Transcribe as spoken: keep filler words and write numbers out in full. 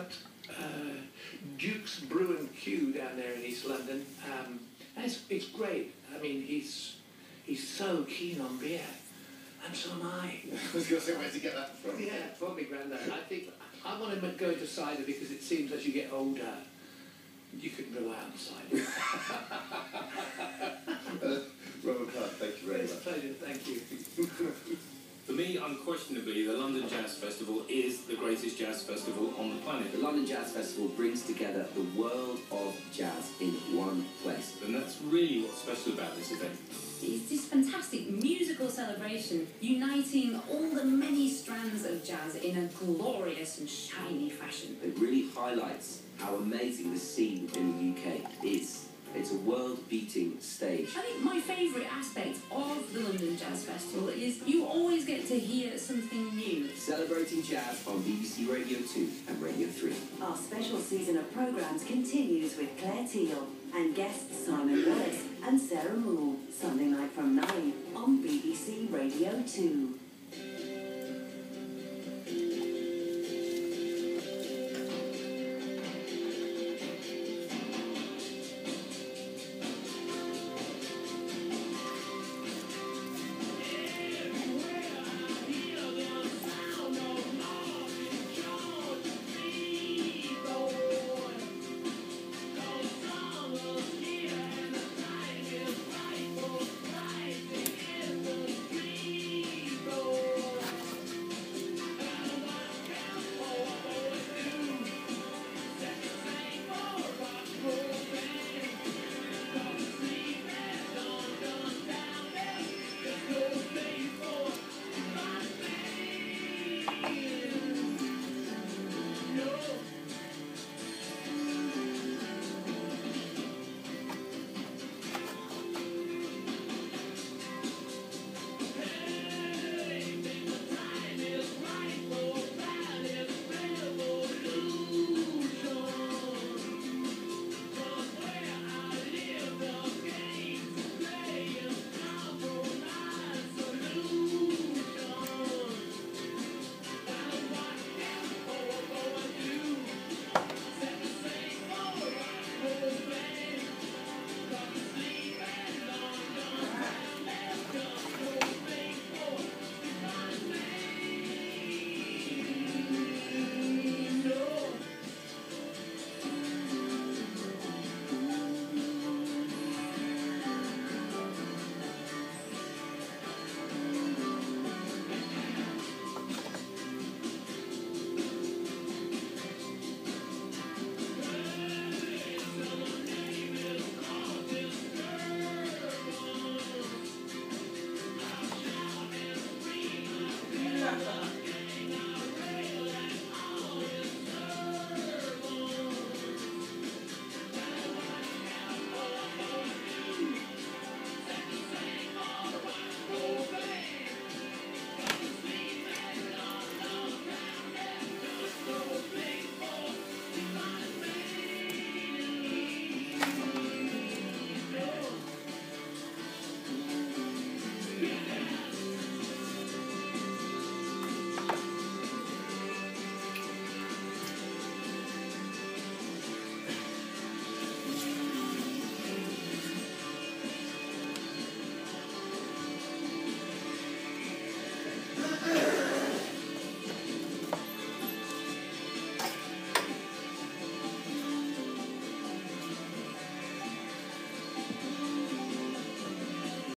got uh, Duke's Brew and Q down there in East London. Um, and it's, it's great. I mean, he's he's so keen on beer. And so am I. I was going to say, where did you get that from? Yeah, probably granddad. I think I want to go into cider because it seems as you get older, you can rely on cider. uh, Robert Clark, thank you very much. It's a pleasure, thank you. For me, unquestionably, the London Jazz Festival is the greatest jazz festival on the planet. The London Jazz Festival brings together the world of jazz in one place. And that's really what's special about this event. It's this fantastic musical celebration, uniting all the many strands of jazz in a glorious and shiny fashion. It really highlights how amazing the scene in the U K is. It's a world-beating stage. I think my favourite aspect of the London Jazz Festival is you always get to hear something new. Celebrating jazz on B B C Radio two and Radio three. Our special season of programmes continues with Claire Teal and guests Simon Willis and Sarah Moore, Sunday night from nine on B B C Radio two.